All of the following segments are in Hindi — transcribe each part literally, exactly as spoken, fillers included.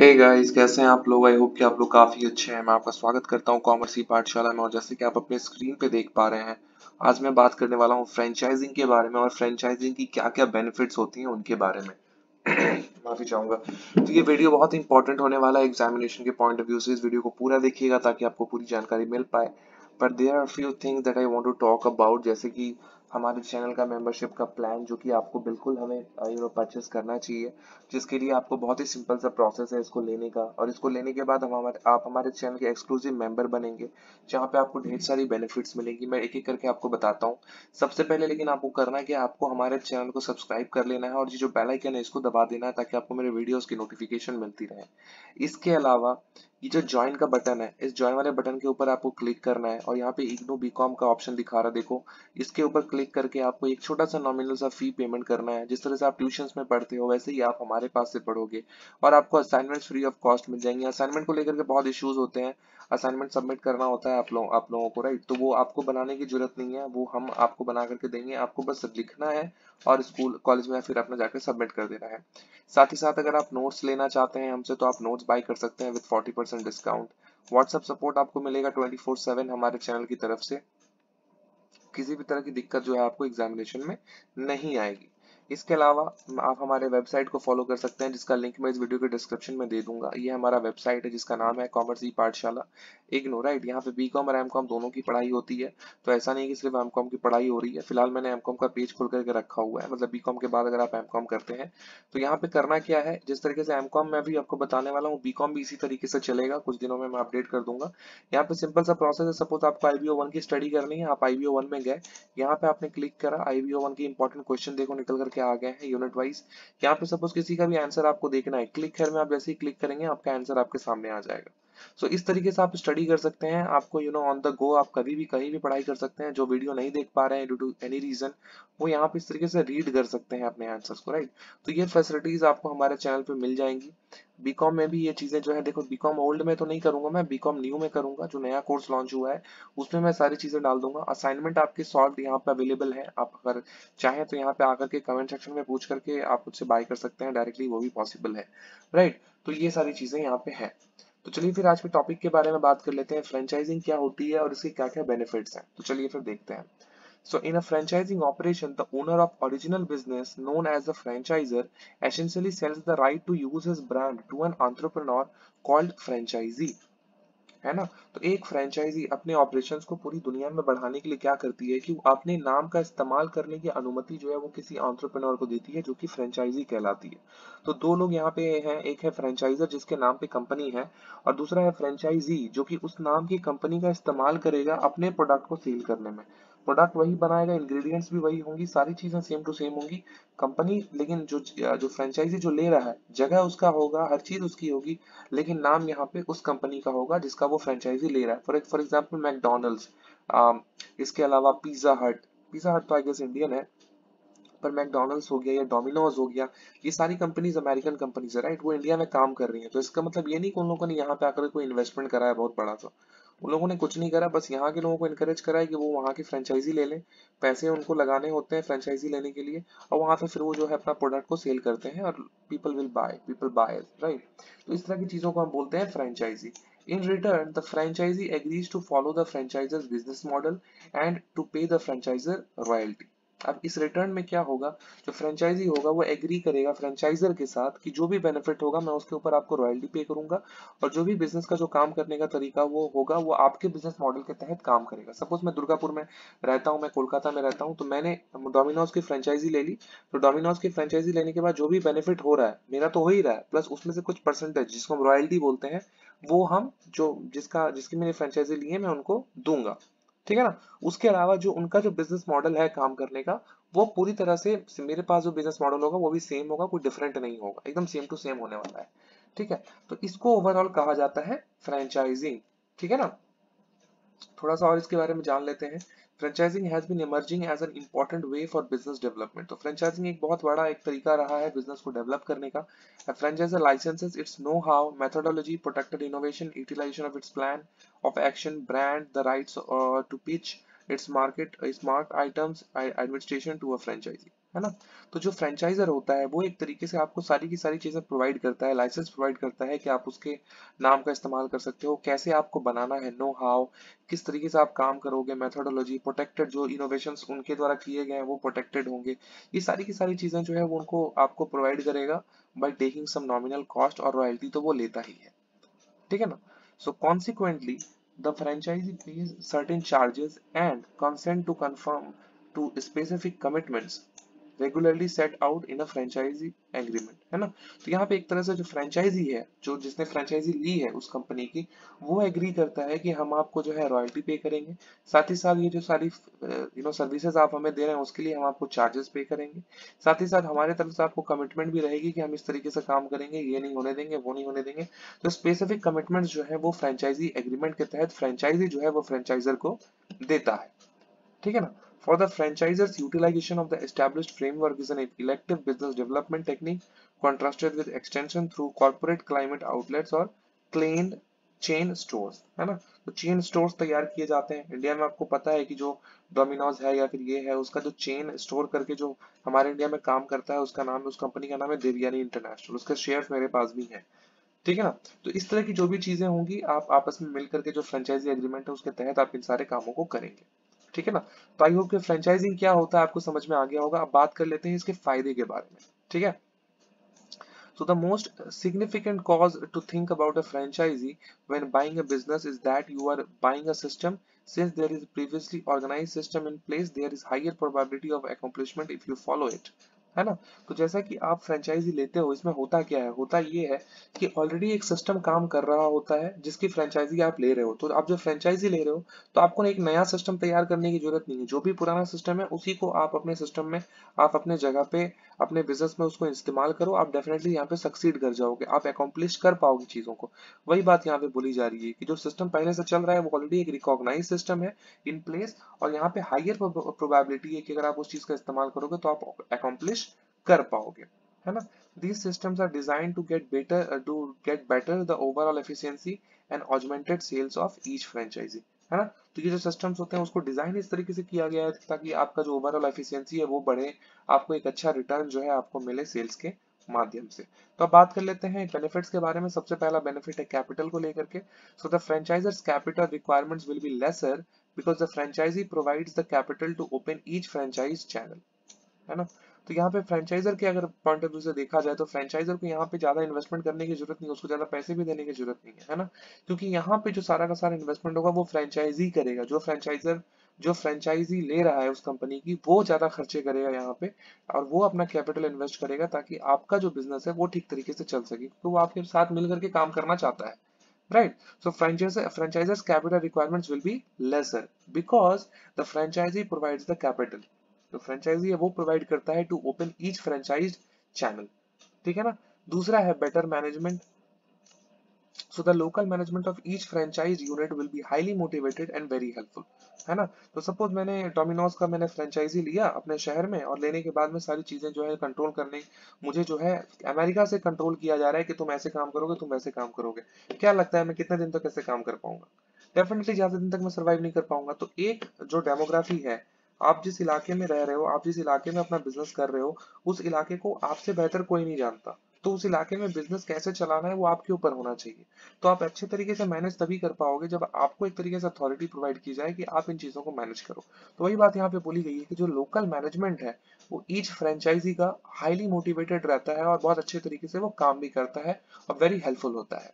हे गाइस, कैसे हैं आप लोग। आई होप कि आप लोग काफ़ी अच्छे हैं। मैं आपका स्वागत करता हूं कॉमर्स ई पाठशाला में। और जैसे कि आप अपने स्क्रीन पे देख पा रहे हैं, आज मैं बात करने वाला हूं फ्रेंचाइजिंग के बारे में और फ्रेंचाइजिंग की क्या क्या बेनिफिट्स होती हैं उनके बारे में। माफ़ी चाहूँगा। तो ये वीडियो बहुत इंपॉर्टेंट होने वाला है एग्जामिनेशन के पॉइंट ऑफ व्यू से। इस वीडियो को पूरा देखिएगा ताकि आपको पूरी जानकारी मिल पाए। But there are few things that I want to talk about, जैसे कि हमारे चैनल का मेंबरशिप का प्लान जो कि आपको बिल्कुल हमें यू नो परचेस करना चाहिए, जिसके लिए आपको बहुत ही सिंपल सा प्रोसेस है इसको लेने का। और इसको लेने के बाद हम हमारे आप हमारे चैनल के एक्सक्लूसिव मेंबर बनेंगे, जहां पे आपको ढेर सारी बेनिफिट्स मिलेंगी। मैं एक एक करके आपको बताता हूं। सबसे पहले लेकिन आपको करना क्या, आपको हमारे चैनल को सब्सक्राइब कर लेना है और ये जो बेल आइकन है इसको दबा देना है ताकि आपको मेरे वीडियोज़ की नोटिफिकेशन मिलती रहे। इसके अलावा ये जो ज्वाइन का बटन है, इस ज्वाइन वाले बटन के ऊपर आपको क्लिक करना है और यहाँ पे इग्नू बीकॉम का ऑप्शन दिखा रहा है, देखो। इसके ऊपर क्लिक करके आपको एक छोटा सा नॉमिनल सा फी पेमेंट करना है। जिस तरह से आप ट्यूशंस में पढ़ते हो वैसे ही आप हमारे पास से पढ़ोगे और आपको असाइनमेंट्स फ्री ऑफ कॉस्ट मिल जाएंगे। असाइनमेंट को लेकर के बहुत इश्यूज होते हैं, असाइनमेंट सबमिट करना होता है आप लोग आप लोगों को, राइट। तो वो आपको बनाने की जरूरत नहीं है, वो हम आपको बना करके देंगे। आपको बस लिखना है और स्कूल कॉलेज में फिर अपना जाकर सबमिट कर देना है। साथ ही साथ अगर आप नोट्स लेना चाहते हैं हमसे तो आप नोट्स बाय कर सकते हैं with forty percent discount. WhatsApp support आपको मिलेगा ट्वेंटी फोर सेवन हमारे चैनल की तरफ से। किसी भी तरह की दिक्कत जो है आपको एग्जामिनेशन में नहीं आएगी। इसके अलावा आप हमारे वेबसाइट को फॉलो कर सकते हैं, जिसका लिंक मैं इस वीडियो के डिस्क्रिप्शन में दे दूंगा। ये हमारा वेबसाइट है जिसका नाम है कॉमर्स ई पाठशाला इग्नो, राइट। यहाँ पे बी कॉम और एम कॉम दोनों की पढ़ाई होती है, तो ऐसा नहीं कि सिर्फ एम कॉम की पढ़ाई हो रही है। फिलहाल मैंने एम कॉम का पेज खोल करके रखा हुआ है, मतलब बी कॉम के बाद अगर आप एम कॉम करते हैं तो यहाँ पे करना क्या है, जिस तरीके से एम कॉम मैं भी आपको बताने वाला हूँ, बी कॉम भी इसी तरीके से चलेगा। कुछ दिनों में मैं अपडेट कर दूंगा। यहाँ पे सिंपल सा प्रोसेस है। सपोज आपको आई बी ओ वन की स्टडी करनी है, आप आई बी ओ वन में गए, यहाँ पे आपने क्लिक करा, आई बी ओ वन के इंपॉर्टेंट क्वेश्चन देखो निकल करके आ गए हैं यूनिट वाइज। यहाँ पे सपोज किसी का भी आंसर आपको देखना है, क्लिक हेयर में आप जैसे ही क्लिक करेंगे आपका आंसर आपके सामने आ जाएगा। सो so, इस तरीके से आप स्टडी कर सकते हैं। आपको you know on the go आप कभी भी कहीं भी पढ़ाई कर सकते हैं। जो वीडियो नहीं देख पा रहे हैं ड्यू टू एनी रीजन, वो यहाँ पे इस तरीके से रीड कर सकते हैं अपने आंसर्स को, राइट। तो ये फैसिलिटीज आपको हमारे चैनल पे मिल जाएंगी। बीकॉम में भी ये चीजें जो है, देखो बीकॉम ओल्ड में तो नहीं करूंगा मैं, बीकॉम न्यू में करूंगा। जो नया कोर्स लॉन्च हुआ है उसमें मैं सारी चीजें डाल दूंगा। असाइनमेंट आपके सॉल्व यहाँ पे अवेलेबल है, आप अगर चाहें तो यहाँ पे आकर के कमेंट सेक्शन में पूछ करके आप उससे बाय कर सकते हैं डायरेक्टली, वो भी पॉसिबल है, राइट। तो ये सारी चीजें यहाँ पे है। तो चलिए फिर आज के टॉपिक के बारे में बात कर लेते हैं, फ्रेंचाइजिंग क्या होती है और इसके क्या क्या बेनिफिट्स हैं। तो चलिए फिर देखते हैं। So in a franchising operation, the owner of original business, known as the franchisor, essentially sells the right to use his brand to an entrepreneur called franchisee, है ना। तो एक फ्रेंचाइजी अपने ऑपरेशंस को पूरी दुनिया में बढ़ाने के लिए क्या करती है कि वो अपने नाम का इस्तेमाल करने की अनुमति जो है वो किसी एंटरप्रेन्योर को देती है, जो कि फ्रेंचाइजी कहलाती है। तो दो लोग यहाँ पे हैं, एक है फ्रेंचाइजर जिसके नाम पे कंपनी है और दूसरा है फ्रेंचाइजी जो कि उस नाम की कंपनी का इस्तेमाल करेगा अपने प्रोडक्ट को सेल करने में। प्रोडक्ट वही बनाएगा, इंग्रेडिएंट्स भी वही होंगी, सारी चीजें सेम टू सेम होंगी कंपनी, लेकिन जो जो फ्रेंचाइजी जो ले रहा है, जगह उसका होगा, हर चीज उसकी होगी, लेकिन नाम यहाँ पे उस कंपनी का होगा जिसका वो फ्रेंचाइजी ले रहा है। फॉर फॉर एग्जांपल मैकडॉनल्ड्स, इसके अलावा पिज्जा हट, पिज्जा हट तो आई गेस इंडियन है, पर मैकडॉनल्ड्स हो गया या डोमिनोज हो गया, ये सारी कंपनीज अमेरिकन कंपनीज है, राइट। वो इंडिया में काम कर रही है, तो इसका मतलब ये नहीं कि उन लोगों ने यहाँ पे आकर कोई इन्वेस्टमेंट करा है बहुत बड़ा सा। उन लोगों ने कुछ नहीं करा, बस यहाँ के लोगों को इनकरेज करा है कि वो वहाँ की फ्रेंचाइजी ले लें। पैसे उनको लगाने होते हैं फ्रेंचाइजी लेने के लिए और वहाँ पे फिर वो जो है अपना प्रोडक्ट को सेल करते हैं और people will buy, people buy, right. तो इस तरह की चीज़ों को हम बोलते हैं franchisee. In return, the franchisee agrees to follow the franchisor's business model and to pay the franchisor royalty. अब इस रिटर्न में क्या होगा, जो फ्रेंचाइजी होगा वो एग्री करेगा फ्रेंचाइजर के साथ कि जो भी बेनिफिट होगा मैं उसके ऊपर आपको रॉयल्टी पे करूंगा और जो भी बिजनेस का जो काम करने का तरीका वो होगा वो आपके बिजनेस मॉडल के तहत काम करेगा। सपोज मैं दुर्गापुर में रहता हूँ, मैं कोलकाता में रहता हूँ, तो मैंने डोमिनोज की फ्रेंचाइजी ले ली, तो डोमिनोज की फ्रेंचाइजी लेने के बाद जो भी बेनिफिट हो रहा है मेरा तो हो ही रहा है, प्लस उसमें से कुछ परसेंटेज जिसको हम रॉयल्टी बोलते हैं वो हम जो जिसका जिसकी मैंने फ्रेंचाइजी ली है मैं उनको दूंगा, ठीक है ना। उसके अलावा जो उनका जो बिजनेस मॉडल है काम करने का वो पूरी तरह से मेरे पास जो बिजनेस मॉडल होगा वो भी सेम होगा, कोई डिफरेंट नहीं होगा, एकदम सेम टू सेम होने वाला है, ठीक है। तो इसको ओवरऑल कहा जाता है फ्रेंचाइजिंग, ठीक है ना। थोड़ा सा और इसके बारे में जान लेते हैं। Franchising has been emerging as an important way for business development. तो फ्रेंचाइजिंग एक बहुत बड़ा एक तरीका रहा है बिजनेस को डेवलप करने का। Franchisor licenses its know how, methodology, protected innovation, utilization of its plan of action, brand, the rights to pitch its market, its market items, administration to a franchisee. है ना। तो जो फ्रेंचाइजर होता है वो एक तरीके से आपको सारी की सारी चीजें प्रोवाइड करता है, लाइसेंस प्रोवाइड करता है कि आप उसके नाम का इस्तेमाल कर सकते हो, कैसे आपको बनाना है, नो हाउ, किस तरीके से आप काम करोगे, मेथोडोलॉजी, प्रोटेक्टेड जो इनोवेशंस उनके द्वारा किए गए हैं वो प्रोटेक्टेड होंगे, ये सारी की सारी चीजें जो है वो उनको आपको प्रोवाइड करेगा by taking some nominal cost और रॉयल्टी तो वो लेता ही है, ठीक है ना। So consequently the franchisee pays certain charges and consent to confirm to specific commitments regularly set out in a franchisee agreement, है ना। तो यहाँ पे एक तरह से जो फ्रेंचाइजी है, जो जिसने फ्रेंचाइजी ली है उस कंपनी की, वो एग्री करता है कि हम आपको जो है रॉयल्टी पे करेंगे, साथ ही साथ ये जो सारी यू नो सर्विसेज आप हमें दे रहे हैं उसके लिए हम आपको चार्जेस पे करेंगे, साथ ही साथ हमारे तरफ से आपको कमिटमेंट भी रहेगी कि हम इस तरीके से काम करेंगे, ये नहीं होने देंगे, वो नहीं होने देंगे। तो स्पेसिफिक कमिटमेंट जो है वो फ्रेंचाइजी एग्रीमेंट के तहत फ्रेंचाइजी जो है वो फ्रेंचाइजर को देता है, ठीक है ना। For the franchisors, utilization of the established framework is an elective business development technique contrasted with extension through corporate climate outlets or cleaned chain stores, है ना। तो chain stores तैयार किए जाते हैं इंडिया में। आपको पता है कि जो डोमिनोज है या फिर ये है, उसका जो चेन स्टोर करके जो हमारे इंडिया में काम करता है उसका नाम, उस कंपनी का नाम है देवयानी इंटरनेशनल। उसके शेयर्स मेरे पास भी हैं, ठीक है ना। तो इस तरह की जो भी चीजें होंगी आप आपस में मिल करके जो फ्रेंचाइजी एग्रीमेंट है उसके तहत आप इन सारे कामों को करेंगे, ठीक है ना। तो आई होप कि फ्रेंचाइजिंग क्या होता है आपको समझ में आ गया होगा। अब बात कर लेते हैं इसके फायदे के बारे में, ठीक है। So the most significant cause to think about a franchisee when buying a business is that you are buying a system. Since there is a previously organized system in place, there is higher probability of accomplishment if you follow it, है ना। तो जैसा कि आप फ्रेंचाइजी लेते हो, इसमें होता क्या है, होता ये है कि ऑलरेडी एक सिस्टम काम कर रहा होता है जिसकी फ्रेंचाइजी आप ले रहे हो। तो आप जो फ्रेंचाइजी ले रहे हो तो आपको एक नया सिस्टम तैयार करने की जरूरत नहीं है। जो भी पुराना सिस्टम है उसी को आप अपने सिस्टम में, आप अपने जगह पे, अपने बिजनेस में उसको इस्तेमाल करो। आप डेफिनेटली यहाँ पे सक्सीड कर जाओगे, आप अकॉम्प्लिश कर पाओगे चीजों को। वही बात यहाँ पे बोली जा रही है कि जो सिस्टम पहले से चल रहा है वो ऑलरेडी एक रिकॉग्नाइज सिस्टम है इन प्लेस, और यहाँ पे हायर प्रोबेबिलिटी है कि अगर आप उस चीज का इस्तेमाल करोगे तो आप अकॉम्प्लिश कर पाओगे, है ना। These systems are designed to get better, uh, to get better the overall efficiency and augmented sales of each franchisee, है ना। तो ये जो systems होते हैं उसको डिजाइन इस तरीके से किया गया है ताकि आपका जो ओवरऑल एफिशिएंसी है वो बढ़े, आपको एक अच्छा रिटर्न जो है आपको मिले सेल्स के माध्यम से। तो अब बात कर लेते हैं बेनिफिट्स के बारे में। सबसे पहला बेनिफिट है कैपिटल को लेकर के। So the franchisor's capital requirements will be lesser because the franchisee provides the capital to open each franchise channel, है ना। तो यहाँ पे फ्रेंचाइजर के अगर पॉइंट ऑफ व्यू से देखा जाए तो फ्रेंचाइजर को यहाँ पे ज्यादा इन्वेस्टमेंट करने की जरूरत नहीं है, उसको ज्यादा पैसे भी देने की जरूरत नहीं है, है ना। क्योंकि यहाँ पे जो सारा का सारा इन्वेस्टमेंट होगा वो फ्रेंचाइजी करेगा। जो फ्रेंचाइजर जो फ्रेंचाइजी ले रहा है उस कंपनी की, वो ज्यादा खर्चे करेगा यहाँ पे और वो अपना कैपिटल इन्वेस्ट करेगा ताकि आपका जो बिजनेस है वो ठीक तरीके से चल सके, तो वो आपके साथ मिल करके काम करना चाहता है, right. So franchisor's capital requirements will be lesser because the franchisee provides the capital. तो फ्रेंचाइजी है वो प्रोवाइड करता है to open each franchise channel, ठीक है ना। दूसरा है better management. So the local management of each franchise unit will be highly motivated and very helpful, है ना। तो सपोज मैंने डोमिनोज का मैंने फ्रेंचाइजी लिया अपने शहर में, और लेने के बाद में सारी चीजें जो है कंट्रोल करने, मुझे जो है अमेरिका से कंट्रोल किया जा रहा है कि तुम ऐसे काम करोगे, तुम वैसे काम करोगे। क्या लगता है मैं कितने दिन तक तो ऐसे काम कर पाऊंगा? डेफिनेटली ज्यादा दिन तक मैं सर्वाइव नहीं कर पाऊंगा। तो एक जो डेमोग्राफी है, आप जिस इलाके में रह रहे हो, आप जिस इलाके में अपना बिजनेस कर रहे हो, उस इलाके को आपसे बेहतर कोई नहीं जानता। तो उस इलाके में बिजनेस कैसे चलाना है वो आपके ऊपर होना चाहिए। तो आप अच्छे तरीके से मैनेज तभी कर पाओगे जब आपको एक तरीके से अथॉरिटी प्रोवाइड की जाए कि आप इन चीजों को मैनेज करो। तो वही बात यहाँ पे बोली गई है कि जो लोकल मैनेजमेंट है वो ईच फ्रेंचाइजी का हाईली मोटिवेटेड रहता है और बहुत अच्छे तरीके से वो काम भी करता है और वेरी हेल्पफुल होता है,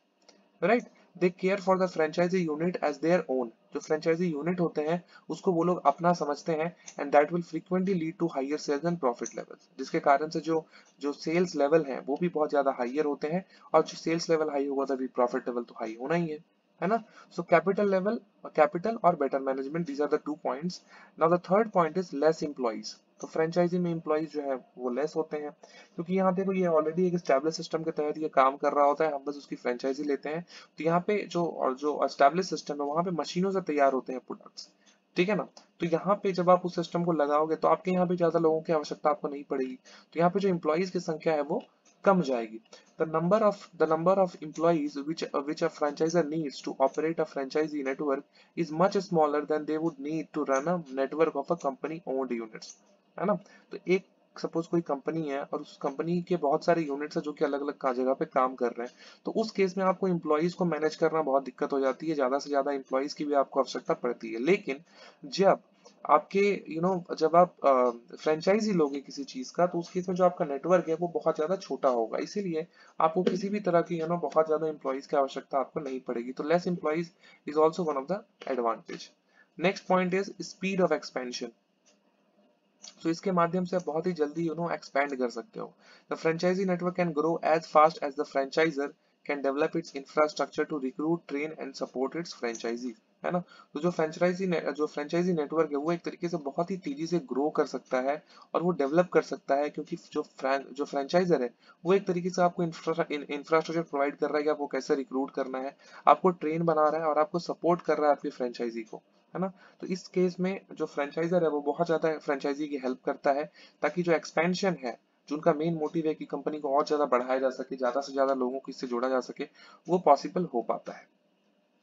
right. They care for the franchisee unit as their own. जो फ्रेंचाइजी यूनिट होते हैं उसको वो लोग अपना समझते हैं, and that will frequently lead to higher sales and profit levels, जिसके कारण से जो जो सेल्स लेवल हैं वो भी बहुत ज्यादा हायर होते हैं, और जो सेल्स लेवल हाई होगा तभी प्रॉफिट लेवल तो हाई होना ही है, है ना। सो कैपिटल लेवल, कैपिटल और better management, these are the two points. Now the third point is less employees. तो फ्रेंचाइजी में एम्प्लॉइज जो है वो लेस होते हैं, क्योंकि यहाँ देखो ये ऑलरेडी एक एस्टैब्लिश सिस्टम के तहत ये काम कर रहा होता है, हम बस उसकी फ्रेंचाइजी लेते हैं। तो यहाँ पे जो और जो एस्टैब्लिश सिस्टम है वहाँ पे मशीनों से तैयार होते हैं प्रोडक्ट्स, ठीक है ना। तो यहाँ पे जब आप उस सिस्टम को लगाओगे तो आपके यहाँ पे ज्यादा लोगों की आवश्यकता आपको नहीं पड़ेगी, तो यहाँ पे जो एम्प्लॉइज की संख्या है वो कम जाएगी। The number of the number of employees which which a franchisor needs to operate a franchisee network is much smaller than they would need to run a network of a company owned units, है ना। तो एक सपोज कोई कंपनी है और उस कंपनी के बहुत सारे यूनिट्स है जो कि अलग अलग जगह पे काम कर रहे हैं, तो उस केस में आपको एम्प्लॉइज को मैनेज करना बहुत दिक्कत हो जाती है, ज्यादा से ज्यादा एम्प्लॉइज की भी आपको आवश्यकता पड़ती है। लेकिन जब आपके यू you नो know, जब आप फ्रेंचाइजी लोगे किसी चीज का, तो उस केस में जो आपका नेटवर्क है वो बहुत ज्यादा छोटा होगा, इसीलिए आपको किसी भी तरह की यू नो बहुत ज्यादा एम्प्लॉइज की आवश्यकता आपको नहीं पड़ेगी। तो less employees is also one of the advantage. Next point is speed of expansion. तो इसके माध्यम से आप बहुत ही जल्दी यू नो एक्सपेंड कर सकते हो। The franchisee network can grow as fast as the franchisor can develop its infrastructure to recruit, train and support its franchisee, है ना। तो जो फ्रेंचाइजी जो फ्रेंचाइजी नेटवर्क है वो एक तरीके से बहुत ही तेजी से ग्रो कर सकता है और वो डेवलप कर सकता है, क्योंकि जो फ्रेंच जो फ्रेंचाइजर है वो एक तरीके से आपको इंफ्रास्ट्रक्चर प्रोवाइड कर रहा है कि आपको कैसे रिक्रूट करना है, आपको ट्रेन बना रहा है और आपको सपोर्ट कर रहा है आपकी फ्रेंचाइजी को, है ना। तो इस केस में जो फ्रेंचाइजर है वो बहुत ज्यादा फ्रेंचाइजी की हेल्प करता है, ताकि जो एक्सपेंशन है जिनका मेन मोटिव है कि कंपनी को और ज्यादा बढ़ाया जा सके, ज्यादा से ज्यादा लोगों को इससे जोड़ा जा सके, वो पॉसिबल हो पाता है।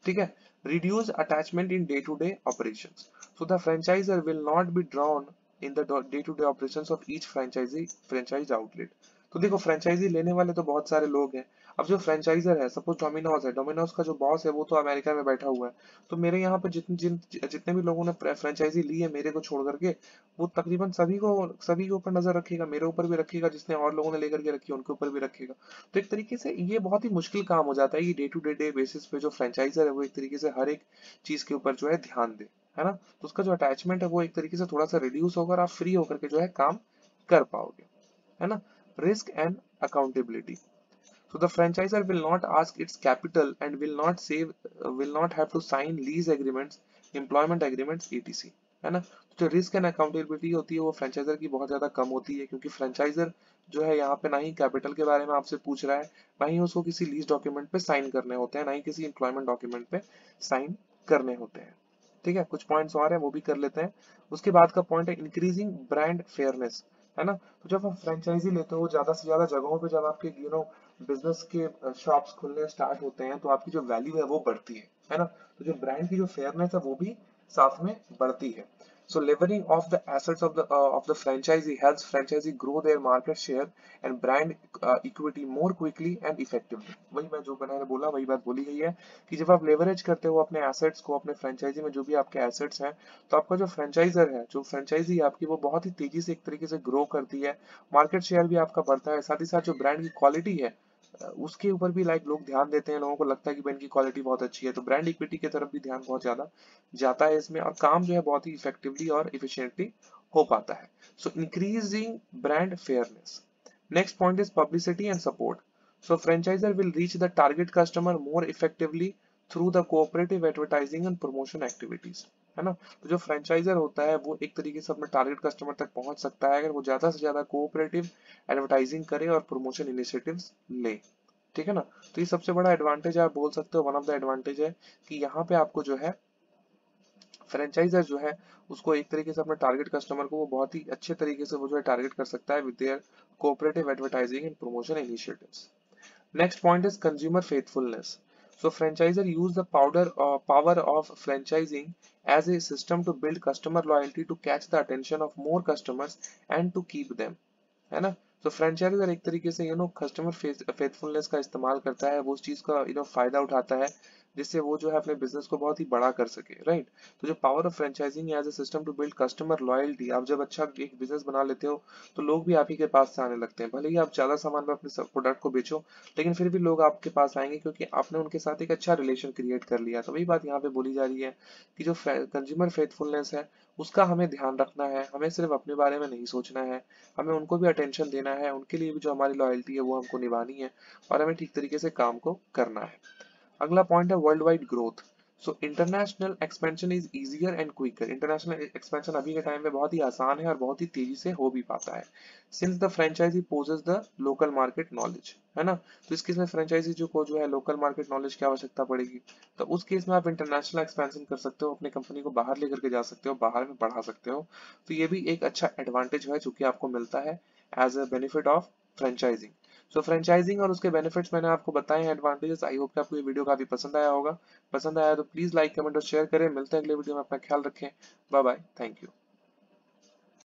ठीक है, reduce attachment in day-to-day operations. So the franchisor will not be drawn in the day-to-day operations of each franchisee franchise outlet. तो देखो फ्रेंचाइजी लेने वाले तो बहुत सारे लोग हैं। अब जो फ्रेंचाइजर है, सपोज डोमिनोज है, डोमिनोज का जो बॉस है वो तो अमेरिका में बैठा हुआ है, तो मेरे यहाँ पे जितने जिन जितने भी लोगों ने फ्रेंचाइजी ली है मेरे को छोड़ करके, वो तकरीबन सभी को सभी के ऊपर नजर रखेगा, मेरे ऊपर भी रखेगा, जिसने और लोगों ने लेकर के रखी है उनके ऊपर भी रखेगा। तो एक तरीके से ये बहुत ही मुश्किल काम हो जाता है कि day to day day basis पे जो फ्रेंचाइजर है वो एक तरीके से हर एक चीज के ऊपर जो है ध्यान दे, है ना। तो उसका जो अटैचमेंट है वो एक तरीके से थोड़ा सा रिड्यूस होगा और आप फ्री होकर के जो है काम कर पाओगे, है ना। Risk and accountability. So the franchisor will not ask its capital and will not save, will not have to sign lease agreements, employment agreements, et cetera. है ना। तो जो रिस्क एंड अकाउंटेबिलिटी होती है वो फ्रेंचाइजर की बहुत ज्यादा कम होती है, क्योंकि फ्रेंचाइजर जो है यहाँ पे ना ही कैपिटल के बारे में आपसे पूछ रहा है, ना ही उसको किसी लीज डॉक्यूमेंट पे साइन करने होते हैं, ना ही किसी एम्प्लॉयमेंट डॉक्यूमेंट पे साइन करने होते हैं। ठीक है, कुछ पॉइंट्स और हैं वो भी कर लेते हैं। उसके बाद का पॉइंट है इंक्रीजिंग ब्रांड फेयरनेस, है ना। तो जब आप फ्रेंचाइजी लेते हो, ज्यादा से ज्यादा जगहों पे जब आपके यू नो बिजनेस के शॉप्स खुलने स्टार्ट होते हैं, तो आपकी जो वैल्यू है वो बढ़ती है, है ना। तो जो ब्रांड की जो फेयरनेस है वो भी साथ में बढ़ती है। So levering of the assets of the of the franchisee helps franchisee grow their market share and brand equity more quickly and effectively. वही मैं जो मैंने बोला वही बात बोली गई है कि जब आप लेवरेज करते हो अपने एसेट्स को, अपने फ्रेंचाइजी में जो भी आपके एसेट्स हैं, तो आपका जो फ्रेंचाइजर है, जो फ्रेंचाइजी आपकी, वो बहुत ही तेजी से एक तरीके से ग्रो करती है, मार्केट शेयर भी आपका बढ़ता है, साथ ही साथ जो ब्रांड की क्वालिटी है उसके ऊपर भी लाइक लोग ध्यान देते हैं, लोगों को लगता है कि ब्रांड की क्वालिटी बहुत अच्छी है, तो ब्रांड इक्विटी की तरफ भी ध्यान बहुत ज्यादा जाता है इसमें, और काम जो है बहुत ही इफेक्टिवली और इफिशिएंटली हो पाता है। So increasing brand fairness. Next point is publicity and support. So franchisor will reach the target customer more effectively through the cooperative advertising and promotion activities, है ना। तो जो फ्रेंचाइजर होता है वो एक तरीके से अपने टारगेट कस्टमर तक पहुंच सकता है अगर वो ज्यादा से ज्यादा कोऑपरेटिव एडवर्टाइजिंग करे और प्रमोशन इनिशिएटिव्स ले, ठीक है ना। तो ये सबसे बड़ा एडवांटेज है, आप बोल सकते हो वन ऑफ द एडवांटेज है कि यहाँ पे आपको जो है फ्रेंचाइजर जो है उसको एक तरीके से अपने टारगेट कस्टमर को वो बहुत ही अच्छे तरीके से वो जो है टारगेट कर सकता है with their cooperative advertising and promotion initiatives. Next point is consumer faithfulness. So franchisor use the powder, uh, power of franchising as a system to build customer loyalty, to catch the attention of more customers and to keep them, है ना। तो फ्रेंचाइजर एक तरीके से यू नो कस्टमर फेथफुलनेस का इस्तेमाल करता है, वो उस चीज का यू नो फायदा उठाता है जिससे वो जो है अपने बिजनेस को बहुत ही बड़ा कर सके, राइट। तो जो power of franchising as a system to build customer loyalty, आप जब अच्छा एक बिजनेस बना लेते हो तो लोग भी आप ही के पास आने लगते हैं, भले ही आप ज्यादा सामान में अपने प्रोडक्ट को बेचो, लेकिन फिर भी लोग आपके पास आएंगे क्योंकि आपने उनके साथ एक अच्छा रिलेशन क्रिएट कर लिया। तो वही बात यहाँ पे बोली जा रही है कि जो कंज्यूमर फेथफुलनेस है उसका हमें ध्यान रखना है, हमें सिर्फ अपने बारे में नहीं सोचना है, हमें उनको भी अटेंशन देना है, उनके लिए भी जो हमारी लॉयल्टी है वो हमको निभानी है और हमें ठीक तरीके से काम को करना है। अगला पॉइंट है world wide growth. So international expansion is easier and quicker. International expansion अभी के टाइम में बहुत ही आसान है और बहुत ही तेजी से हो भी पाता है, since the franchisee possesses the local market knowledge, है ना। तो इस केस में फ्रेंचाइजी जो को जो है लोकल मार्केट नॉलेज की आवश्यकता पड़ेगी, तो उस केस में आप इंटरनेशनल एक्सपेंशन कर सकते हो, अपनी कंपनी को बाहर लेकर के जा सकते हो, बाहर में बढ़ा सकते हो। तो ये भी एक अच्छा एडवांटेज है जो कि आपको मिलता है as a benefit of franchising. So franchising और उसके बेनिफिट्स मैंने आपको बताए हैं, एडवांटेजेस। आई होप कि आपको ये वीडियो काफी पसंद आया होगा। पसंद आया तो प्लीज लाइक, कमेंट और शेयर करें। मिलते हैं अगले वीडियो में, अपना ख्याल रखें। Bye bye, thank you.